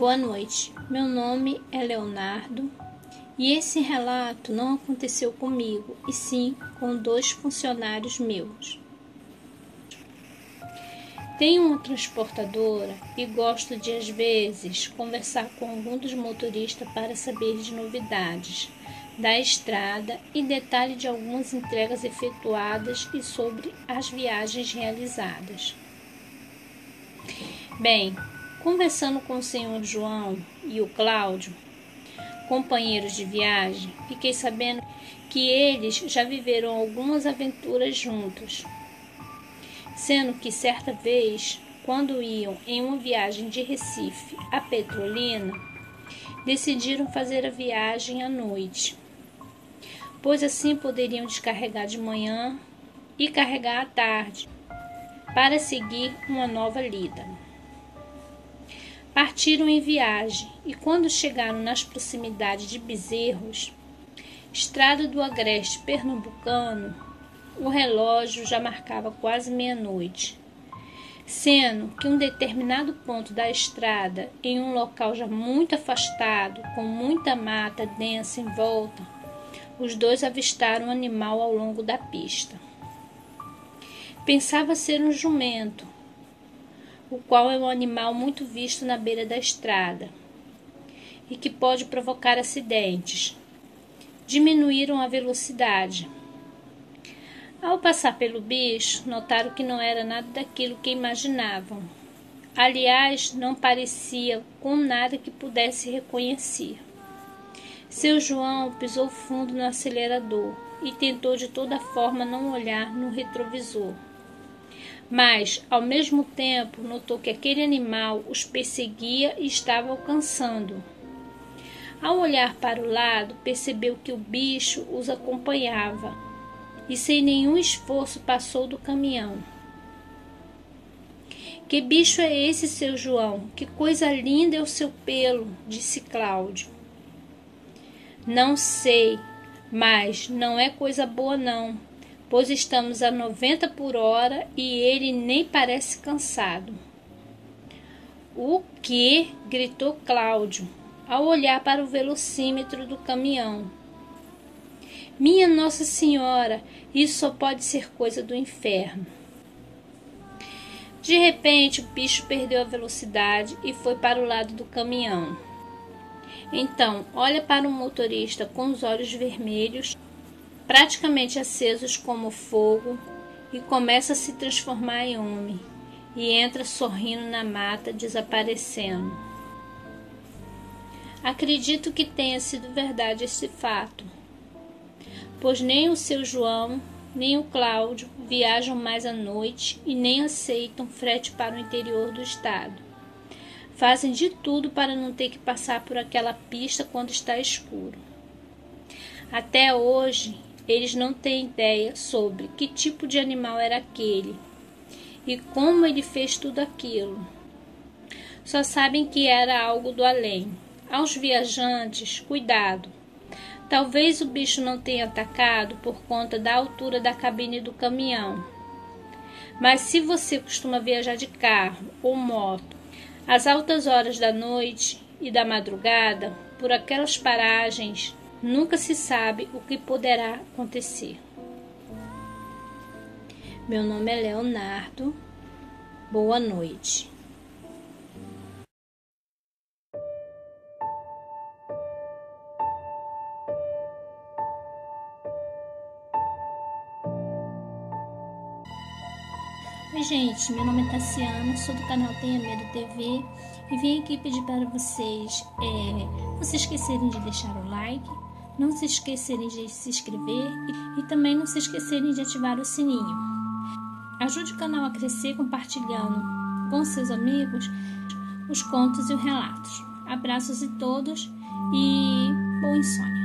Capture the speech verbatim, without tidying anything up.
Boa noite, meu nome é Leonardo e esse relato não aconteceu comigo, e sim com dois funcionários meus. Tenho uma transportadora e gosto de, às vezes, conversar com algum dos motoristas para saber de novidades da estrada e detalhe de algumas entregas efetuadas e sobre as viagens realizadas. Bem, conversando com o senhor João e o Cláudio, companheiros de viagem, fiquei sabendo que eles já viveram algumas aventuras juntos, sendo que certa vez, quando iam em uma viagem de Recife a Petrolina, decidiram fazer a viagem à noite, pois assim poderiam descarregar de manhã e carregar à tarde para seguir uma nova lida. Partiram em viagem e, quando chegaram nas proximidades de Bezerros, estrada do Agreste Pernambucano, o relógio já marcava quase meia-noite, sendo que um determinado ponto da estrada, em um local já muito afastado, com muita mata densa em volta, os dois avistaram um animal ao longo da pista. Pensava ser um jumento, o qual é um animal muito visto na beira da estrada e que pode provocar acidentes. Diminuíram a velocidade. Ao passar pelo bicho, notaram que não era nada daquilo que imaginavam. Aliás, não parecia com nada que pudesse reconhecer. Seu João pisou fundo no acelerador e tentou de toda forma não olhar no retrovisor. Mas, ao mesmo tempo, notou que aquele animal os perseguia e estava alcançando. Ao olhar para o lado, percebeu que o bicho os acompanhava e, sem nenhum esforço, passou do caminhão. Que bicho é esse, seu João? Que coisa linda é o seu pelo, disse Cláudio. Não sei, mas não é coisa boa não, pois estamos a noventa por hora e ele nem parece cansado. O quê? Gritou Cláudio, ao olhar para o velocímetro do caminhão. Minha Nossa Senhora, isso só pode ser coisa do inferno. De repente, o bicho perdeu a velocidade e foi para o lado do caminhão. Então, olha para o motorista com os olhos vermelhos, praticamente acesos como fogo, e começa a se transformar em homem, e entra sorrindo na mata, desaparecendo. Acredito que tenha sido verdade esse fato, pois nem o seu João, nem o Cláudio viajam mais à noite e nem aceitam frete para o interior do estado. Fazem de tudo para não ter que passar por aquela pista quando está escuro. Até hoje, eles não têm ideia sobre que tipo de animal era aquele e como ele fez tudo aquilo. Só sabem que era algo do além. Aos viajantes, cuidado. Talvez o bicho não tenha atacado por conta da altura da cabine do caminhão. Mas se você costuma viajar de carro ou moto, às altas horas da noite e da madrugada, por aquelas paragens, nunca se sabe o que poderá acontecer. Meu nome é Leonardo. Boa noite. Oi, gente, meu nome é Tassiana, sou do canal Tenha Medo T V e vim aqui pedir para vocês é, não se esquecerem de deixar o like, não se esquecerem de se inscrever e, e também não se esquecerem de ativar o sininho. Ajude o canal a crescer compartilhando com seus amigos os contos e os relatos. Abraços a todos e bom insônia!